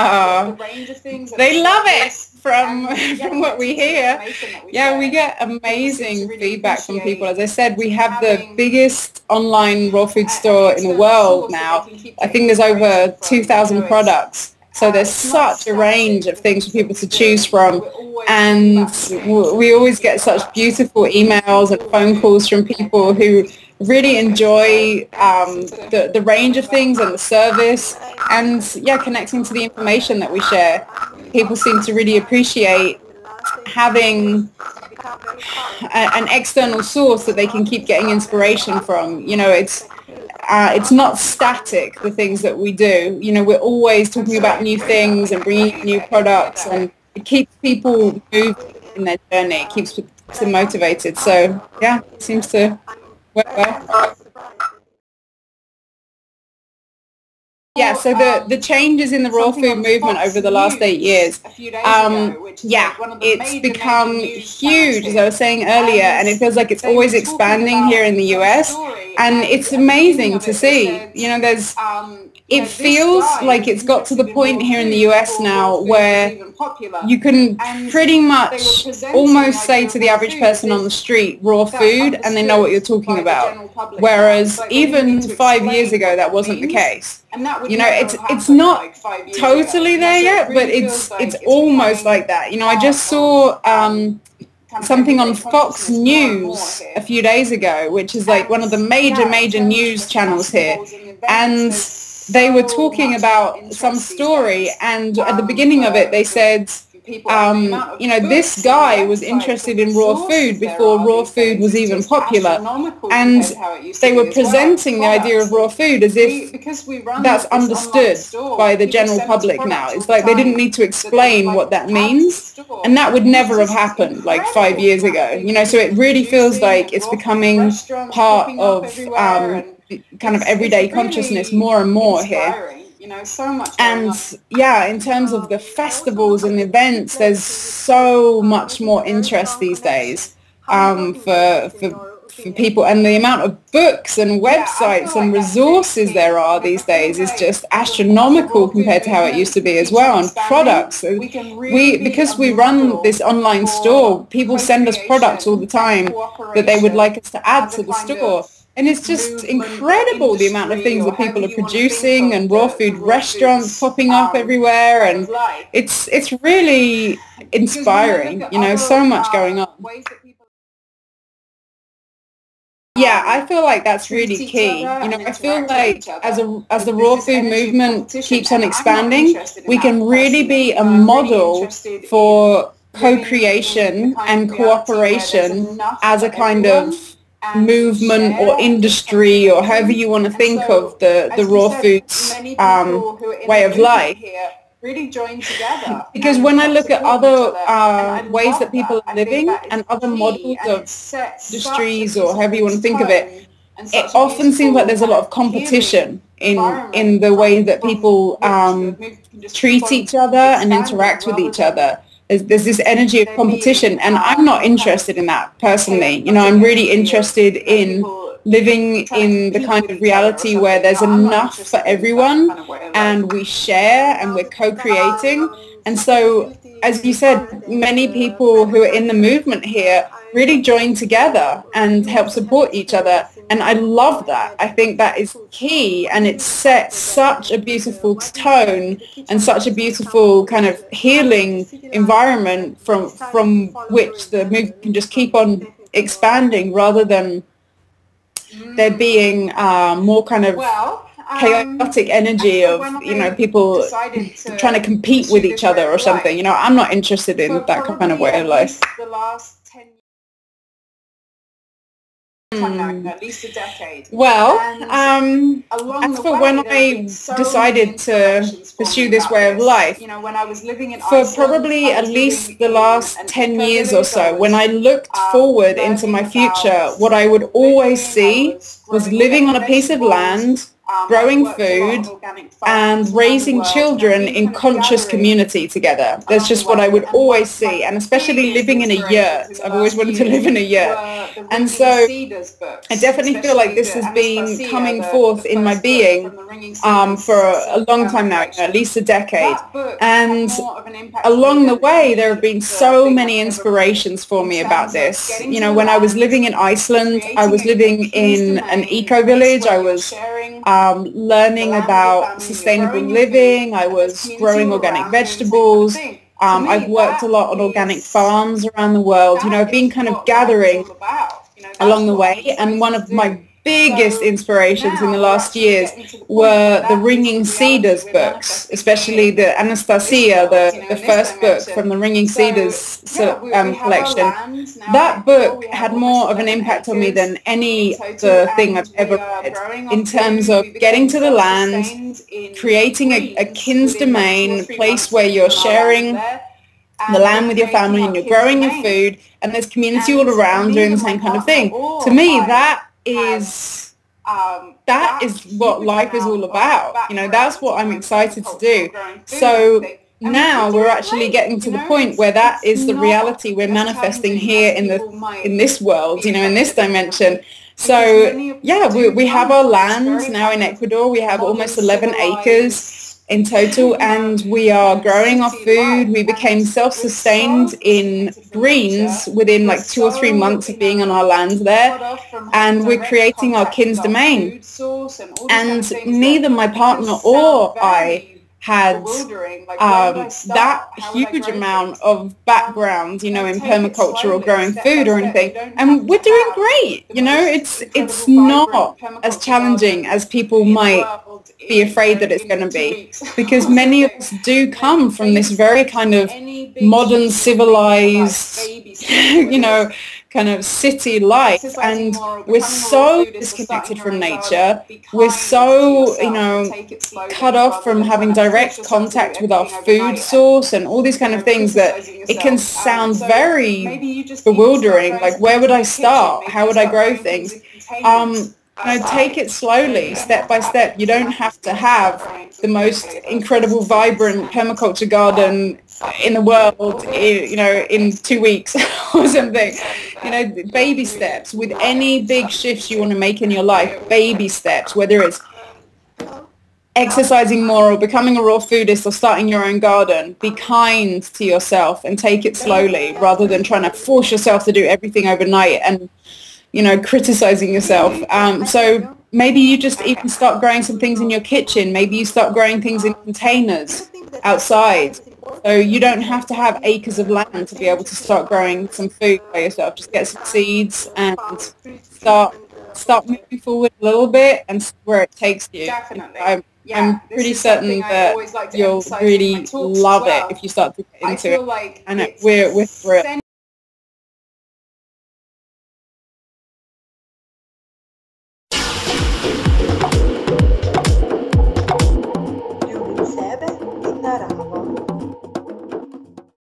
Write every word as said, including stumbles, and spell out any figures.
Uh, the range of things. They love it from, yeah, from what we hear. We yeah, get. we get amazing really feedback from people. As I said, we have the biggest online raw food store in the world now. I think there's over two thousand products. So there's such a range of things for people to choose from, and we always get such beautiful emails and phone calls from people who really enjoy um, the, the range of things and the service, and yeah, connecting to the information that we share. People seem to really appreciate having a, an external source that they can keep getting inspiration from. You know, it's uh, it's not static, the things that we do. You know, we're always talking about new things and bringing new products, and it keeps people moving in their journey. It keeps them motivated. So yeah, it seems to. Well, yeah, so the, the changes in the raw food movement over the last eight years, um, yeah, it's become huge, as I was saying earlier, and it feels like it's always expanding here in the U S, and it's amazing to see. You know, there's, it feels like it's got to the point here in the U S now where you can pretty much almost say to the average person on the street, raw food, and they know what you're talking about, whereas even five years ago that wasn't the case. And that would you know, it's it's not like five years totally ago. there yet, so it really but it's like it's, it's almost like that. You know, I just saw um, something on Fox News a few days ago, which is like one of the major, major news channels here, and they were talking about some story, and at the beginning of it, they said, um, you know, this guy was interested in raw food before raw food was even popular, and they were presenting the idea of raw food as if that's understood by the general public now. It's like they didn't need to explain what that means, and that would never have happened like five years ago. You know, so it really feels like it's becoming part of um, kind of everyday consciousness more and more here. You know, so much. And yeah, in terms of the festivals and events, there's so much more interest these days um, for, for, for people. And the amount of books and websites and resources there are these days is just astronomical compared to how it used to be as well. And products. We, because we run this online store, people send us products all the time that they would like us to add to the store. And it's just incredible the amount of things that people are producing, and raw food restaurants popping up everywhere, and it's it's really inspiring, you know, so much going on. Yeah, I feel like that's really key. You know, I feel like as a as the raw food movement keeps on expanding, we can really be a model for co-creation and cooperation as a kind of movement or industry, or however you want to think of the the raw foods um, way of life. Really join together. Because when I look at other uh, ways that people are living and other models of industries, or however you want to think of it, it often seems like there's a lot of competition in in the way that people um, treat each other and interact with each other. There's this energy of competition, and I'm not interested in that personally. You know, I'm really interested in living in the kind of reality where there's enough for everyone, and we share and we're co-creating. And so, as you said, many people who are in the movement here really join together and help support each other. And I love that. I think that is key, and it sets such a beautiful tone and such a beautiful kind of healing environment from from which the movement can just keep on expanding, rather than there being uh, more kind of chaotic energy of, you know, people trying to compete with each other or something. You know, I'm not interested in that kind of way of life. Hmm. At least a decade. Well, um, as for when I decided to pursue this way of life, for probably at least the last ten years or so, when I looked forward into my future, what I would always see was living on a piece of land um, growing food, and raising children in conscious community together. That's just what I would always see, and especially living in a yurt. I've always wanted to live in a yurt. And so I definitely feel like this has been coming forth in my being um, for a long time now, at least a decade. And along the way, there have been so many inspirations for me about this. You know, when I was living in Iceland, I was living in an eco-village. I was um, learning about sustainable living. I was growing organic vegetables. Um, I've worked a lot on organic farms around the world. You know, I've been kind of gathering along the way, and one of my biggest inspirations in the last years were the Ringing Cedars books, especially the Anastasia, the, the first book from the Ringing Cedars um, collection. That book had more of an impact on me than any other thing I've ever read, in terms of getting to the land, creating a, a Kin's Domain, place where you're sharing the land with your family and you're growing your food, and there's community all around doing the same kind of thing. To me, that is um, that is what life is all about. You know, that's what I'm excited to do. So now we're actually getting to the point where that is the reality we're manifesting here in the in this world, you know, in this dimension. So yeah, we, we have our land now in Ecuador. We have almost eleven acres in total, and we are growing our food. We became self-sustained in greens within like two or three months of being on our land there, and we're creating our Kin's Domain. And neither my partner or I had um, that huge amount of background, you know, in permaculture or growing food or anything, and we're doing great. You know, it's it's not as challenging as people might be afraid that it's going to be, because many of us do come from this very kind of modern, civilized, you know, kind of city life, and we're so disconnected from nature. We're so, you know, cut off from having direct contact with our food source and all these kind of things that it can sound very bewildering. Like, where would I start? How would I grow things? Um, No, take it slowly, step by step. You don't have to have the most incredible, vibrant permaculture garden in the world, you know, in two weeks or something. You know, baby steps. With any big shifts you want to make in your life, baby steps, whether it's exercising more or becoming a raw foodist or starting your own garden, be kind to yourself and take it slowly, rather than trying to force yourself to do everything overnight and, you know, criticizing yourself. Um, so maybe you just even start growing some things in your kitchen. Maybe you start growing things in containers outside. So you don't have to have acres of land to be able to start growing some food by yourself. Just get some seeds and start start moving forward a little bit and see where it takes you. Definitely. I'm, I'm pretty certain that you'll really love it if you start to get into it. And we're we're thrilled.